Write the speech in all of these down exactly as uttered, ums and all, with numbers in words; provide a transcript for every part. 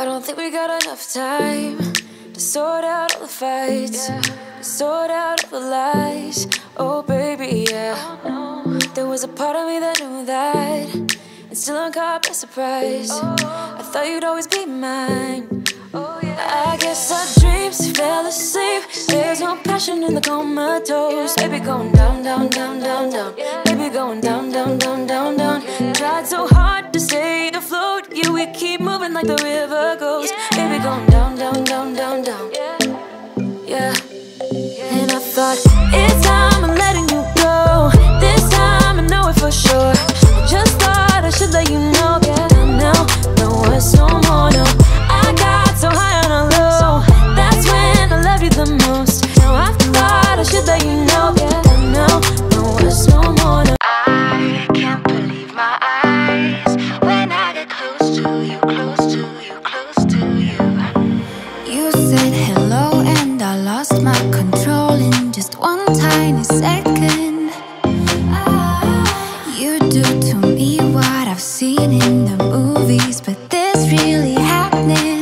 I don't think we got enough time to sort out all the fights, yeah. To sort out all the lies. Oh baby, yeah, oh, no. There was a part of me that knew that, and still I'm caught by surprise. Oh, I thought you'd always be mine. Oh, yeah, I guess our dreams fell asleep. There's no passion in the comatose. Yeah. Baby going down, down, down, down, down. Yeah. Baby going down, down, down, down, down. Yeah. Tried so hard to stay afloat. Yeah, we keep moving like the river goes. Yeah. Baby going down, down, down, down, down. Yeah, yeah, yeah. And I thought it's time I'm letting you go. This time I know it for sure. Just thought I should let you know. Yeah, now there was no more, no. I got so high on a low. That's when I loved you the most. Now I thought I should let you know. Yeah, now there was no more, no. I can't believe my eyes when I get close to you, close to you, close to you. You said hello and I lost my control in just one tiny second. You do to me what I've seen in the movies, but this really happening.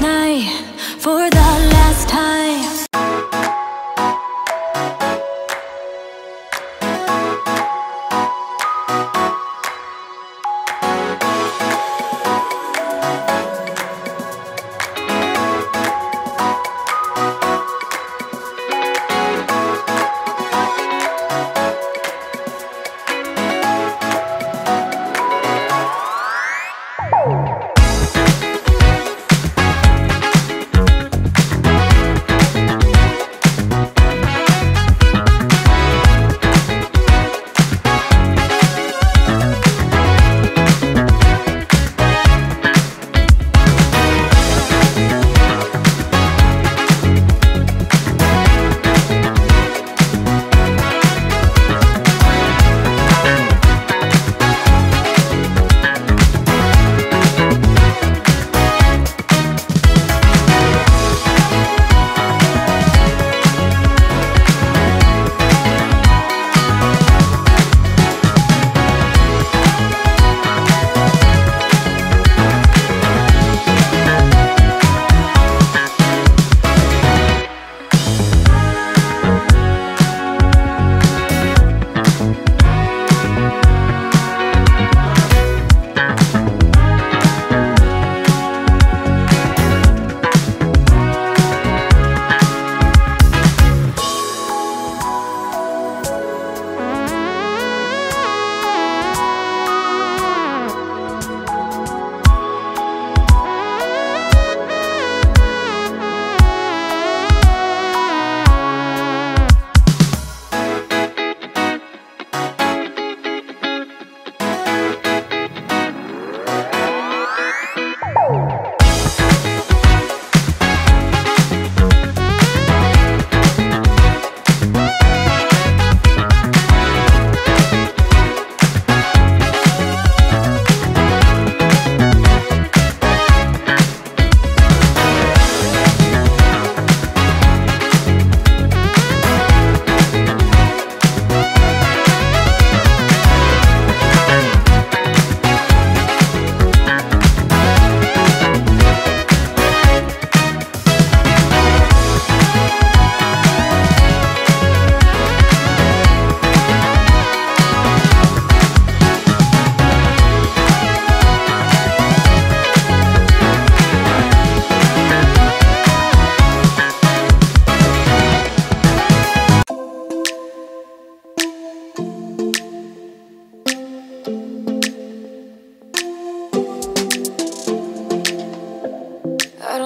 Night.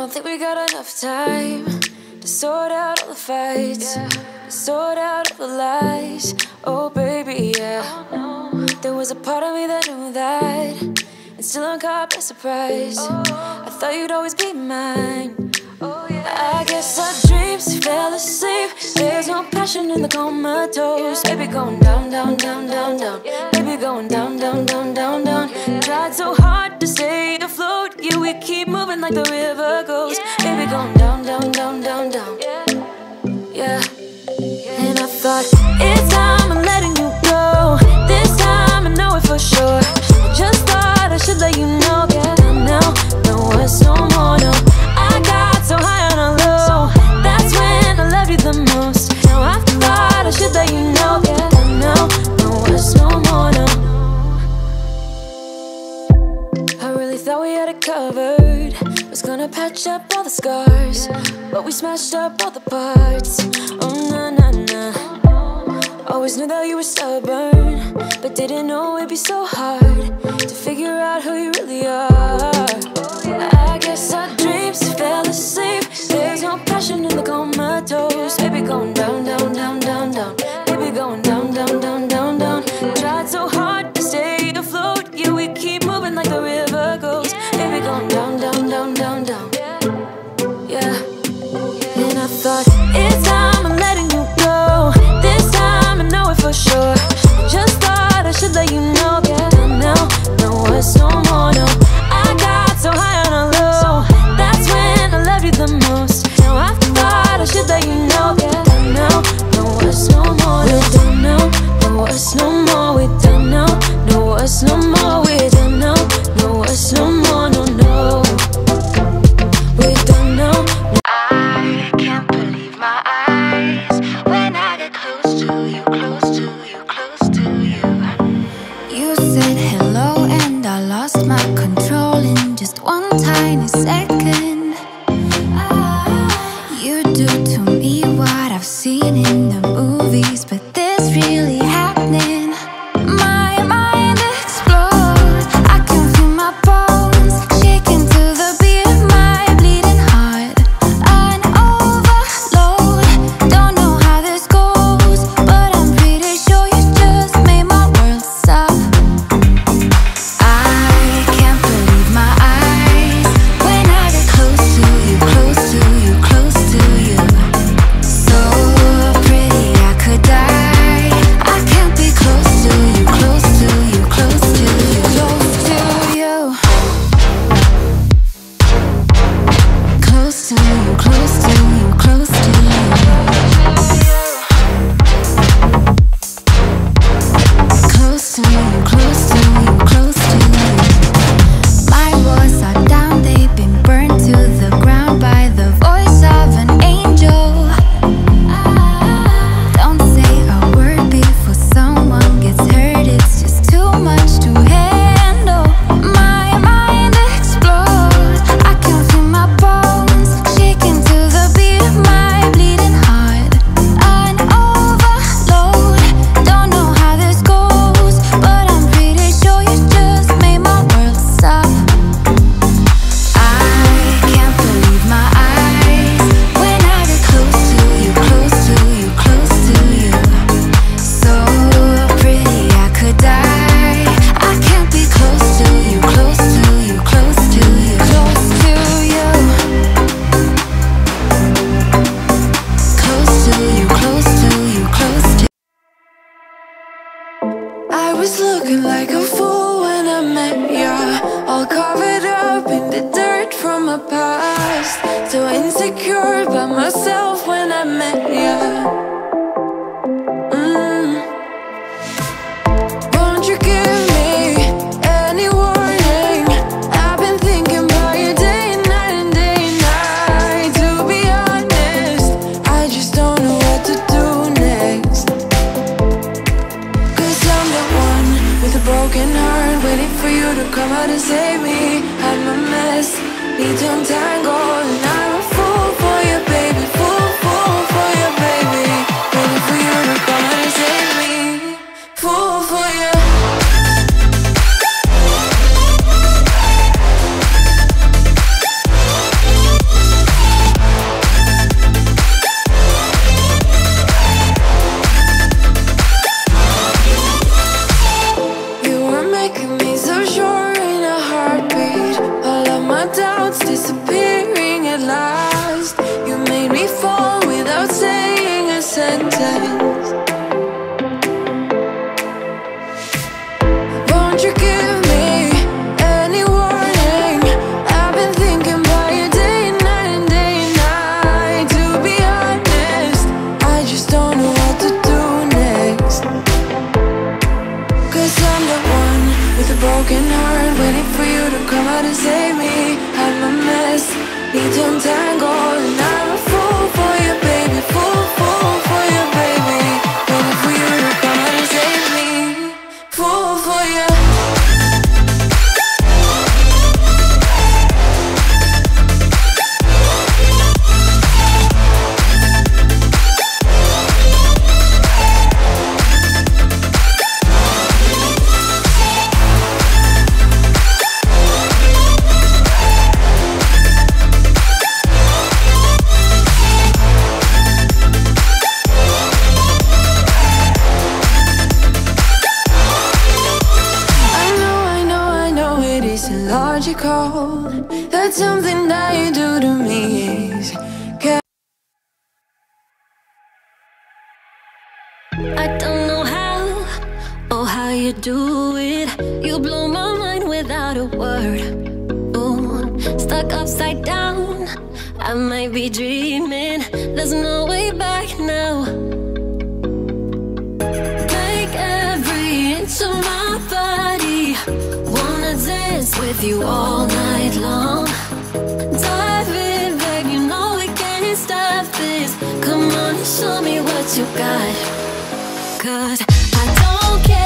don't think we got enough time to sort out all the fights, yeah. Sort out all the lies. Oh baby, yeah, oh, no. There was a part of me that knew that, and still I'm caught by surprise. Oh, I thought you'd always be mine. Oh, yeah, I guess our dreams fell asleep. There's no passion in the comatose. Yeah. Baby going down, down, down, down, down. Yeah. Baby going down, down, down, down, down. Yeah. Tried so hard to stay afloat, yeah, we keep moving like the river goes. Yeah. Baby going down, down, down, down, down. Yeah, yeah, yeah. And I thought it's time I'm letting you go. This time I know it for sure. Just thought I should let you know. Yeah, now, no, it's no more, no. I got so high on a low, that's when I love you the most. Now I thought I should let you know, yeah, now, no, it's no more, no. I really thought we had it covered, was gonna patch up all the scars, yeah. But we smashed up all the parts. Oh na na na. Always knew that you were stubborn, but didn't know it'd be so hard to figure out who you really are. I guess our dreams fell asleep. There's no passion in the comatose. Baby going down, down, down, down, down. Baby going down, down, down, down, down. Tried so hard to stay afloat, yeah, we keep moving like the river goes. Baby going down, down, down, down, down. Yeah. And I thought it's time I'm letting you go. This time I know it for sure. Just thought I should let you know. Yeah, now, no, it's no more, no. I got so high on a low, that's when I loved you the most. Now I thought I should let you know. Yeah, now, no, it's no more. We're done now, no, it's no more. We're done now, no, it's no more. We're done now, no, it's no more, no, no. We're done now. I can't believe my eyes when I get close to you, close to you, close to you. You said hello and I lost my control in just one tiny second. You do to me what I've seen in the movies, but this really happening. My mind explodes, I can feel my bones shaking to the beat of my bleeding heart. An overload, don't know how this goes, but I'm pretty sure you just made my world stop. I can't believe my eyes when I get close to you, close to you, close to you. So pretty I could die. I can't be close to you, close to you, close to you, close to you. Close to you, close to you, close to you. Close to you, close to you, close to you. My walls are down, they've been burned to the ground by the voice of an angel. Don't say a word before someone gets hurt, it's just too much to handle. My mind explodes, I can feel my bones shaking to the beat of my bleeding heart. An overload, don't know how this goes, but I'm pretty sure you just made my world stop. I can't believe my eyes when I get close to you, close to you, close to you. So pretty I could die. I can't be close to you, close to you, close to you, close to you. Close to you, close to you, close to. I was looking like a fool when I met ya, all covered up in the dirt from my past. So insecure by myself when I met ya. Mm. Won't you give me any warning? I've been thinking about you day and night and day and night. To be honest, I just don't know what to do next. Cause I'm the one with a broken heart, waiting for you to come out and save me. I'm a mess, need to untangle, and I'm a fool for you, baby. Fool, fool for you, baby. Waiting for you to come out and save me. Fool for you. how to save me. I'm a mess, need to untangle. And I'm a fool for you, baby. Fool, fool for you, baby. Baby, for you, come out and save me. Fool for you. That's something that you do to me. I don't know how, oh how you do it. You blow my mind without a word. Ooh, stuck upside down, I might be dreaming. There's no way back now. Take every inch of my body, wanna dance with you all night long. Dive in, babe, you know we can't stop this. Come on and show me what you got, 'cause I don't care.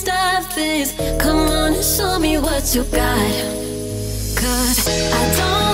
Stop this, come on and show me what you got, 'cause I don't